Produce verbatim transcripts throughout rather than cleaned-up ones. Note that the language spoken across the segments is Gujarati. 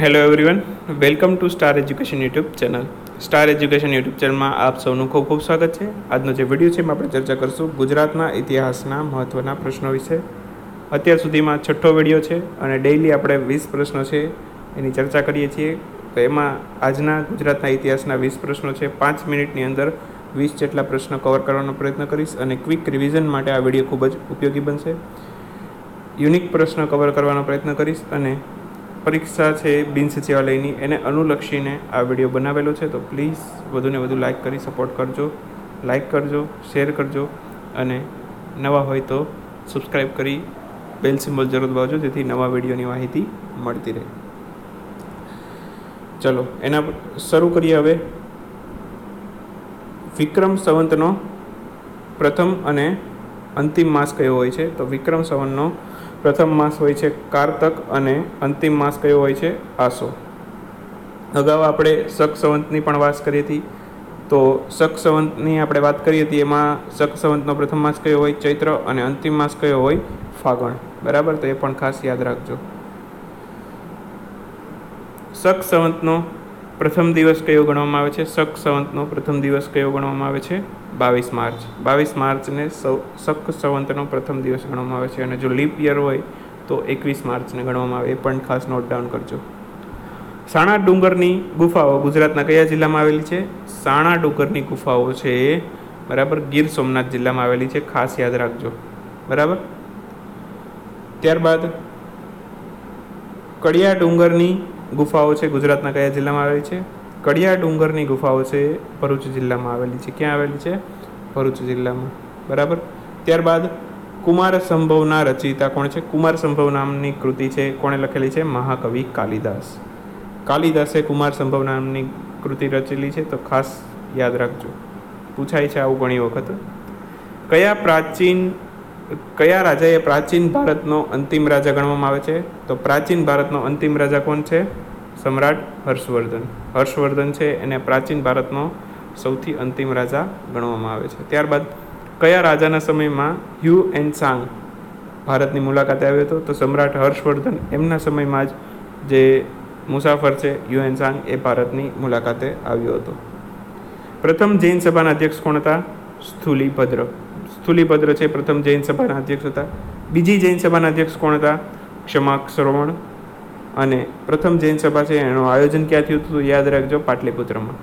Hello everyone welcome to star education YouTube channel star education YouTube ચેનલમાં આપ સૌનું ખૂબ ખૂબ સ્વાગત છે. આજનો જે વિડીયો છે એમાં આપણે ચર્ચા કરીશું ગુજરાતના ઇતિહાસના મહત્ત્વના પ્રશ્નો વિશે. અત્યાર સુધીમાં છઠ્ઠો વિડીયો છે અને ડેઇલી આપણે વીસ પ્રશ્નો છે એની ચર્ચા કરીએ છીએ. તો એમાં આજના ગુજરાતના ઇતિહાસના વીસ પ્રશ્નો છે. પાંચ મિનિટની અંદર વીસ જેટલા પ્રશ્નો કવર કરવાનો પ્રયત્ન કરીશ અને ક્વિક રિવિઝન માટે આ વિડીયો ખૂબ જ ઉપયોગી બનશે. યુનિક પ્રશ્નો કવર કરવાનો પ્રયત્ન કરીશ અને પરીક્ષા છે બિન સચિવાલયની એને અનુલક્ષીને આ વિડીયો બનાવેલો છે. તો પ્લીઝ વધુને વધુ લાઇક કરી સપોર્ટ કરજો, લાઇક કરજો, શેર કરજો અને નવા હોય તો સબસ્ક્રાઈબ કરી બેલ સિમ્બોલ જરૂર દબાવજો જેથી નવા વિડીયોની માહિતી મળતી રહે. ચલો એના શરૂ કરીએ. હવે વિક્રમ સંવતનો પ્રથમ અને અંતિમ માસ કયો હોય છે? તો વિક્રમ સંવતનો પ્રથમ માસ હોય છે કારતક અને અંતિમ માસ કયો હોય છે? આસો. અગાઉ આપણે શક સંવંતની પણ વાત કરી હતી. તો શક સંવંતની આપણે વાત કરી હતી એમાં શક સંવંતનો પ્રથમ માસ કયો હોય? ચૈત્ર. અને અંતિમ માસ કયો હોય? ફાગણ. બરાબર, તો એ પણ ખાસ યાદ રાખજો. શક સંવંતનો પ્રથમ દિવસ કયો ગણવામાં આવે છે? શક સંવંતનો પ્રથમ દિવસ કયો ગણવામાં આવે છે? બાવીસ માર્ચ. બાવીસ માર્ચને સૌ શક સંવંતનો પ્રથમ દિવસ ગણવામાં આવે છે અને જો લીપ યર હોય તો એકવીસ માર્ચને ગણવામાં આવે. એ પણ ખાસ નોટ ડાઉન કરજો. સાણા ડુંગરની ગુફાઓ ગુજરાતના કયા જિલ્લામાં આવેલી છે? સાણા ડુંગરની ગુફાઓ છે બરાબર ગીર સોમનાથ જિલ્લામાં આવેલી છે, ખાસ યાદ રાખજો. બરાબર, ત્યારબાદ કડિયા ડુંગરની ગુફાઓ છે ગુજરાતના કયા જિલ્લામાં આવેલી છે? કડિયા ડુંગરની ગુફાઓ છે ભરૂચ જિલ્લામાં આવેલી છે. ક્યાં આવેલી છે? ભરૂચ જિલ્લામાં. બરાબર, ત્યારબાદ કુમાર સંભવના રચયિતા કોણ છે? કુમાર સંભવ નામની કૃતિ છે કોણે લખેલી છે? મહાકવિ કાલિદાસ. કાલિદાસે કુમાર સંભવ નામની કૃતિ રચેલી છે, તો ખાસ યાદ રાખજો. પૂછાય છે આવું ઘણી વખત. કયા પ્રાચીન કયા રાજાએ પ્રાચીન ભારતનો અંતિમ રાજા ગણવામાં આવે છે? તો પ્રાચીન ભારતનો અંતિમ રાજા કોણ છે? સમ્રાટ હર્ષવર્ધન. હર્ષવર્ધન છે એને પ્રાચીન ભારતનો સૌથી અંતિમ રાજા ગણવામાં આવે છે. ત્યારબાદ કયા રાજાના સમયમાં હ્યુ એન સાંગ ભારતની મુલાકાતે આવ્યો હતો? તો સમ્રાટ હર્ષવર્ધન એમના સમયમાં જ જે મુસાફર છે હ્યુ એન સાંગ એ ભારતની મુલાકાતે આવ્યો હતો. પ્રથમ જૈન સભાના અધ્યક્ષ કોણ હતા? સ્થુલીભદ્ર. સ્થુલીભદ્ર છે પ્રથમ જૈન સભાના અધ્યક્ષ હતા. બીજી જૈન સભાના અધ્યક્ષ કોણ હતા? ક્ષમાક્ષરવણ. અને પ્રથમ જૈન સભા છે એનું આયોજન ક્યાં થયું હતું? યાદ રાખજો, પાટલીપુત્રમાં.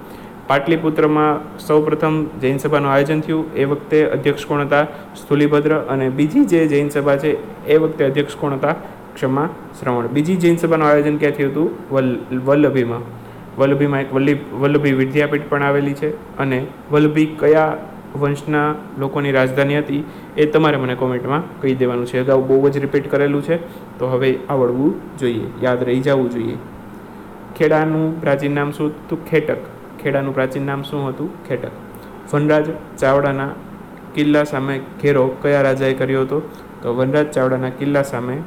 પાટલીપુત્રમાં સૌ પ્રથમ જૈન સભાનું આયોજન થયું. એ વખતે અધ્યક્ષ કોણ હતા? સ્થુલીભદ્ર. અને બીજી જે જૈન સભા છે એ વખતે અધ્યક્ષ કોણ હતા? ક્ષમા શ્રવણ. બીજી જૈન સભાનું આયોજન ક્યાં થયું હતું? વલ વલ્લભીમાં વલ્લભીમાં એક વલ્લી વલ્લભી વિદ્યાપીઠ પણ આવેલી છે. અને વલ્લભી કયા વંશના લોકોની રાજધાની હતી એ તમારે મને કોમેન્ટમાં કહી દેવાનું છે. અગાઉ બહુ જ રિપીટ કરેલું છે તો હવે આવડવું જોઈએ, યાદ રહી જવું જોઈએ. ખેડાનું પ્રાચીન નામ શું હતું? ખેટક. ખેડાનું પ્રાચીન નામ શું હતું? ખેટક. વનરાજ ચાવડાના કિલ્લા સામે ઘેરો કયા રાજાએ કર્યો હતો? તો વનરાજ ચાવડાના કિલ્લા સામે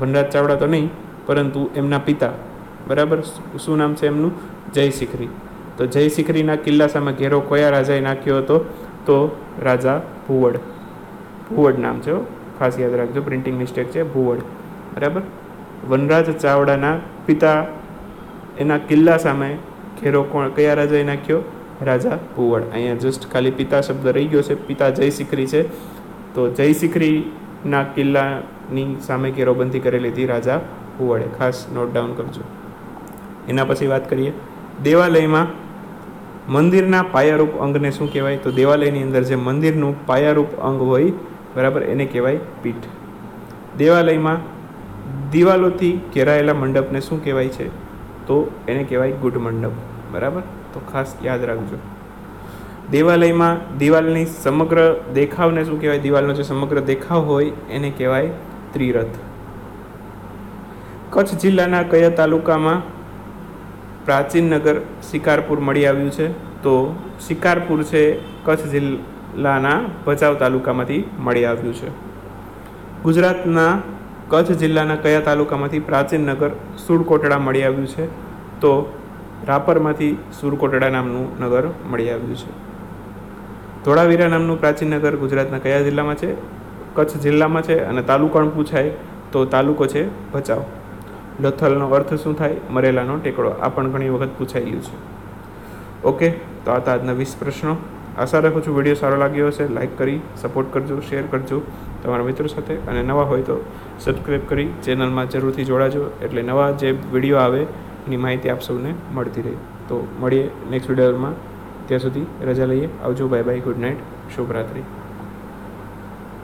વનરાજ ચાવડા તો નહીં પરંતુ એમના પિતા, બરાબર, શું નામ છે એમનું? જય શિખરી. તો જય શિખરીના કિલ્લા સામે ઘેરો કયા રાજાએ નાખ્યો હતો? તો રાજા ભુવડ. ભુવડ નામ છે, ખાસ યાદ રાખજો, પ્રિન્ટિંગ મિસ્ટેક છે, ભુવડ. બરાબર, વનરાજ ચાવડાના પિતા એના કિલ્લા સામે ઘેરો કોણ કયા રાજાએ નાખ્યો? રાજા ભુવડ. અહીંયા જસ્ટ ખાલી પિતા શબ્દ રહી ગયો છે, પિતા જય શિખરી છે. તો જય શિખરીના કિલ્લાની સામે ઘેરોબંધી કરેલી હતી રાજા ભુવડે, ખાસ નોટ ડાઉન કરજો. એના પછી વાત કરીએ દેવાલયમાં મંદિરના પાયારૂપ અંગને શું કહેવાય? તો દેવાલયની અંદર જે મંદિરનું પાયારૂપ અંગ હોય બરાબર એને કહેવાય પીઠ. દેવાલયમાં દિવાલોથી ઘેરાયેલા મંડપને શું કહેવાય છે? તો એને કહેવાય ગુઢ મંડપ. બરાબર, તો ખાસ યાદ રાખજો. દેવાલયમાં દિવાલની સમગ્ર દેખાવને શું કહેવાય? દિવાલનો જે સમગ્ર દેખાવ હોય એને કહેવાય ત્રિરથ. કચ્છ જિલ્લાના કયા તાલુકામાં પ્રાચીન નગર શિકારપુર મળી આવ્યું છે? તો શિકારપુર છે કચ્છ જિલ્લાના ભચાઉ તાલુકામાંથી મળી આવ્યું છે. ગુજરાતના કચ્છ જિલ્લાના કયા તાલુકામાંથી પ્રાચીન નગર સુરકોટડા મળી આવ્યું છે? તો રાપરમાંથી સુરકોટડા નામનું નગર મળી આવ્યું છે. ધોળાવીરા નામનું પ્રાચીન નગર ગુજરાતના કયા જિલ્લામાં છે? કચ્છ જિલ્લામાં છે. અને તાલુકાનું પૂછાય તો તાલુકો છે ભચાઉ. લથલનો અર્થ શું થાય? મરેલાનો ટેકડો. આ પણ ઘણી વખત પૂછાયેલું છે. ઓકે, તો આ હતા આજના વીસ પ્રશ્નો. આશા રાખું છું વિડીયો સારો લાગ્યો હશે. લાઇક કરી સપોર્ટ કરજો, શેર કરજો તમારા મિત્રો સાથે, અને નવા હોય તો સબસ્ક્રાઈબ કરી ચેનલમાં જરૂરથી જોડાજો, એટલે નવા જે વિડીયો આવે એની માહિતી આપ સૌને મળતી રહે. તો મળીએ નેક્સ્ટ વિડીયોમાં. ત્યાં સુધી રજા લઈએ. આવજો. Bye bye. Good night. શુભરાત્રિ.